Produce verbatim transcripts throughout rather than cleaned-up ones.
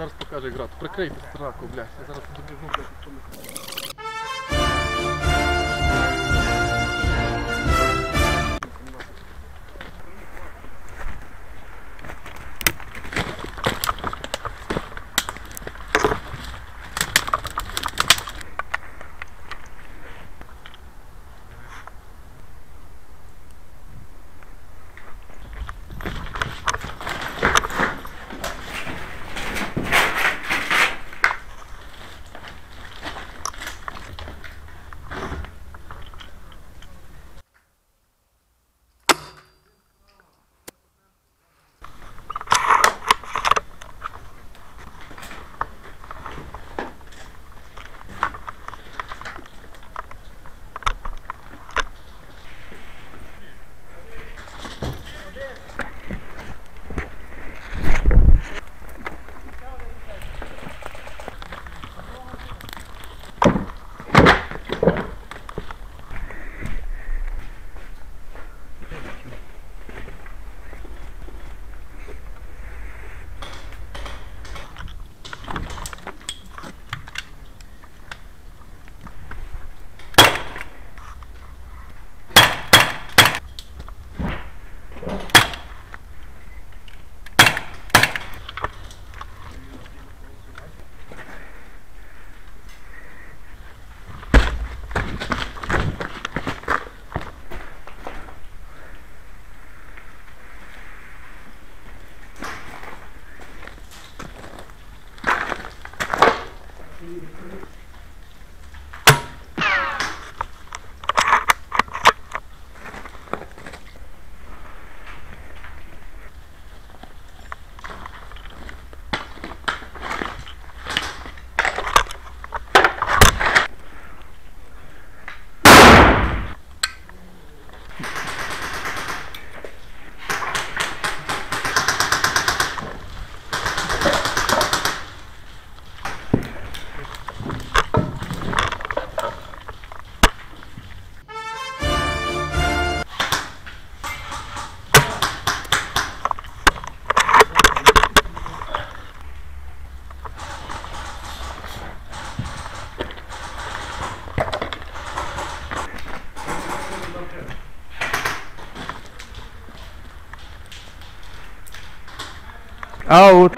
зараз покаже град. Прикрийте страку, блядь. Я зараз добігну, блядь, в тому. Out.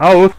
Out.